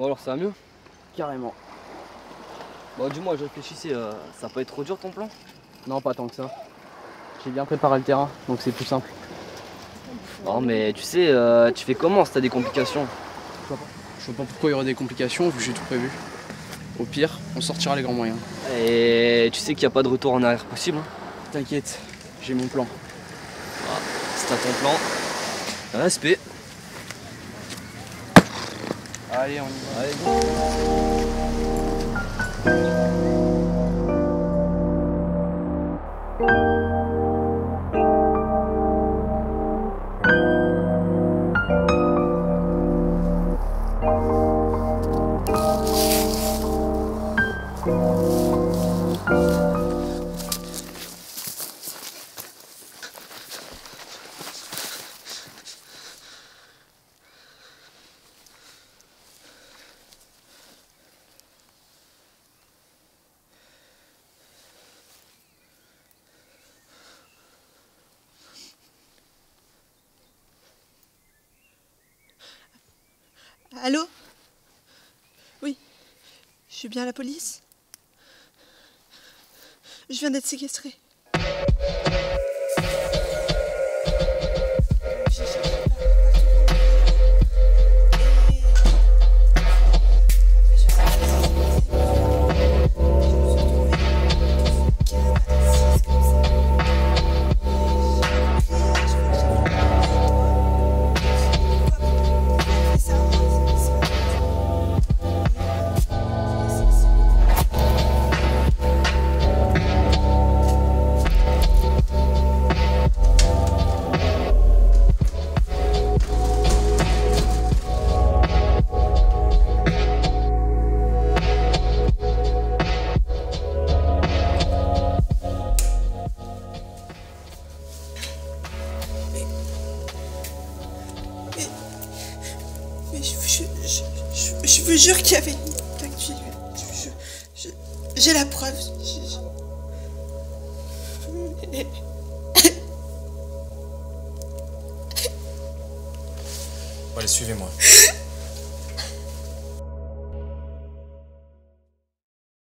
Bon alors ça va mieux? Carrément. Bon du moins je réfléchissais, ça peut être trop dur ton plan? Non pas tant que ça. J'ai bien préparé le terrain, donc c'est plus simple. Non mais tu sais, tu fais comment si t'as des complications? Je vois pas pourquoi il y aurait des complications vu que j'ai tout prévu. Au pire, on sortira les grands moyens. Et tu sais qu'il n'y a pas de retour en arrière possible hein? T'inquiète, j'ai mon plan. Ah, si t'as ton plan, respect. Allez, on y va. Allez. Allô? Oui, je suis bien à la police. Je viens d'être séquestrée. Je vous jure qu'il y avait une plaque chez lui. J'ai la preuve. Allez, suivez-moi.